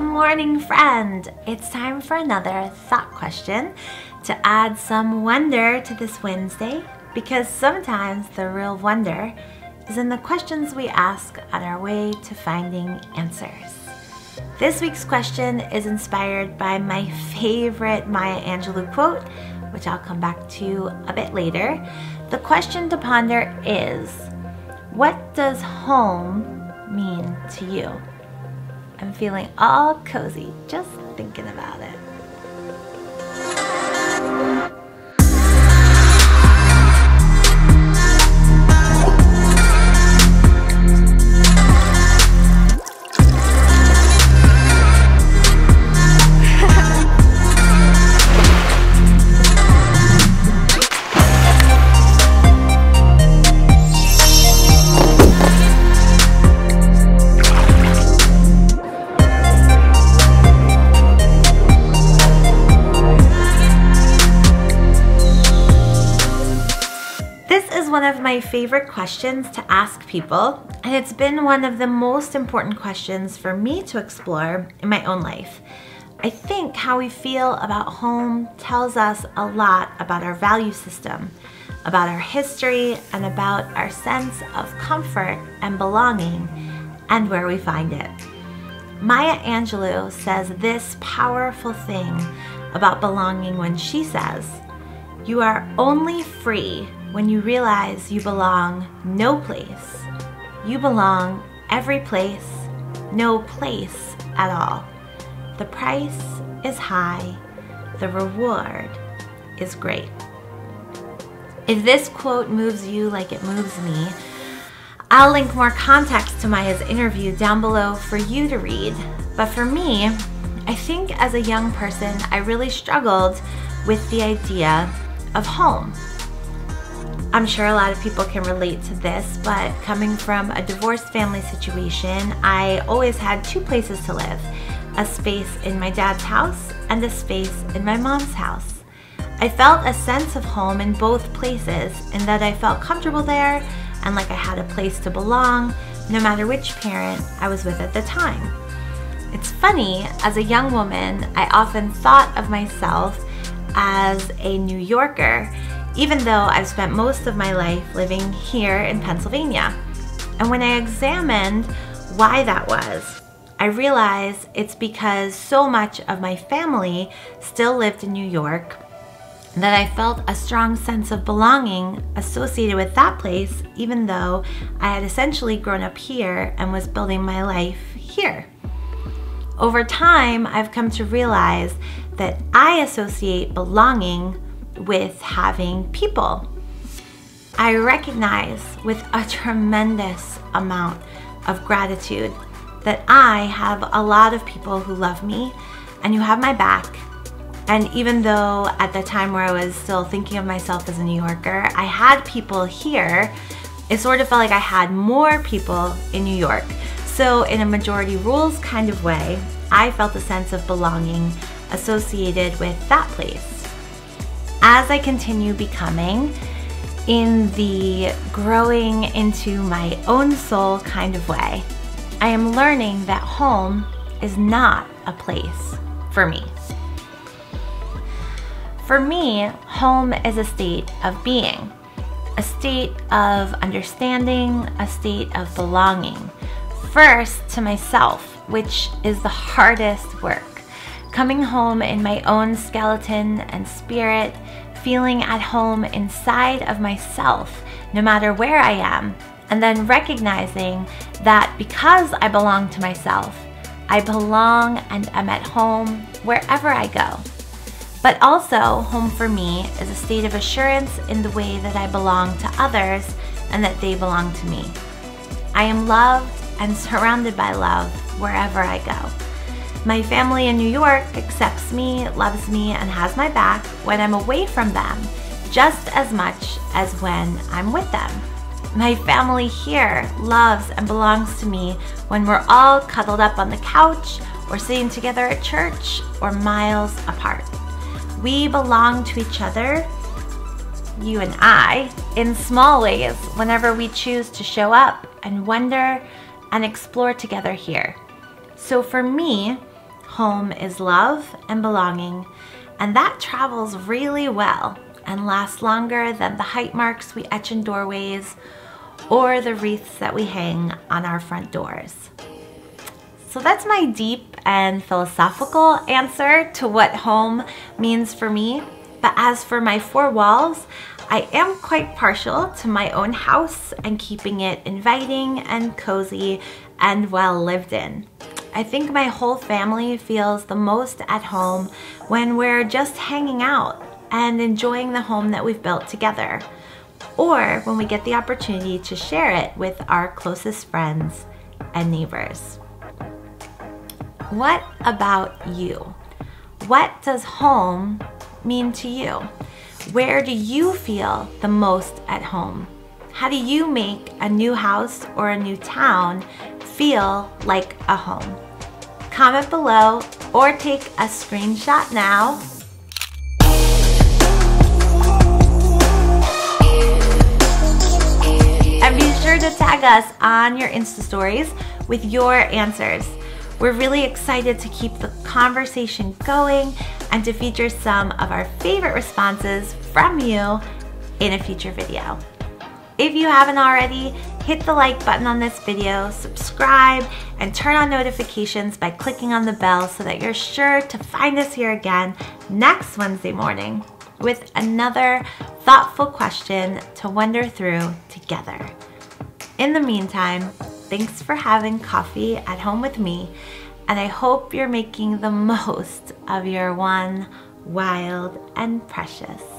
Morning, friend! It's time for another thought question to add some wonder to this Wednesday, because sometimes the real wonder is in the questions we ask on our way to finding answers. This week's question is inspired by my favorite Maya Angelou quote, which I'll come back to a bit later. The question to ponder is, what does home mean to you? I'm feeling all cozy just thinking about it. One of my favorite questions to ask people, and it's been one of the most important questions for me to explore in my own life. I think how we feel about home tells us a lot about our value system, about our history, and about our sense of comfort and belonging and where we find it. Maya Angelou says this powerful thing about belonging when she says, "You are only free when you realize you belong no place. You belong every place, no place at all. The price is high, the reward is great." If this quote moves you like it moves me, I'll link more context to Maya's interview down below for you to read. But for me, I think as a young person, I really struggled with the idea of home. I'm sure a lot of people can relate to this, but coming from a divorced family situation, I always had two places to live, a space in my dad's house and a space in my mom's house. I felt a sense of home in both places, in that I felt comfortable there and like I had a place to belong, no matter which parent I was with at the time. It's funny, as a young woman, I often thought of myself as a New Yorker, even though I've spent most of my life living here in Pennsylvania. And when I examined why that was, I realized it's because so much of my family still lived in New York that I felt a strong sense of belonging associated with that place, even though I had essentially grown up here and was building my life here. Over time, I've come to realize that I associate belonging with having people. I recognize with a tremendous amount of gratitude that I have a lot of people who love me and who have my back. And even though at the time where I was still thinking of myself as a New Yorker, I had people here, it sort of felt like I had more people in New York. So in a majority rules kind of way, I felt a sense of belonging associated with that place. As I continue becoming in the growing into my own soul kind of way, I am learning that home is not a place for me. For me, home is a state of being, a state of understanding, a state of belonging, first to myself, which is the hardest work. Coming home in my own skeleton and spirit, feeling at home inside of myself, no matter where I am, and then recognizing that because I belong to myself, I belong and am at home wherever I go. But also, home for me is a state of assurance in the way that I belong to others and that they belong to me. I am loved and surrounded by love wherever I go. My family in New York accepts me, loves me, and has my back when I'm away from them, just as much as when I'm with them. My family here loves and belongs to me when we're all cuddled up on the couch or sitting together at church or miles apart. We belong to each other, you and I, in small ways whenever we choose to show up and wonder and explore together here. So for me, home is love and belonging, and that travels really well and lasts longer than the height marks we etch in doorways or the wreaths that we hang on our front doors. So that's my deep and philosophical answer to what home means for me. But as for my four walls, I am quite partial to my own house and keeping it inviting and cozy and well lived in. I think my whole family feels the most at home when we're just hanging out and enjoying the home that we've built together, or when we get the opportunity to share it with our closest friends and neighbors. What about you? What does home mean to you? Where do you feel the most at home? How do you make a new house or a new town feel like a home? Comment below or take a screenshot now. And be sure to tag us on your Insta stories with your answers. We're really excited to keep the conversation going and to feature some of our favorite responses from you in a future video. If you haven't already, hit the like button on this video, subscribe, and turn on notifications by clicking on the bell so that you're sure to find us here again next Wednesday morning with another thoughtful question to wonder through together. In the meantime, thanks for having coffee at home with me, and I hope you're making the most of your one wild and precious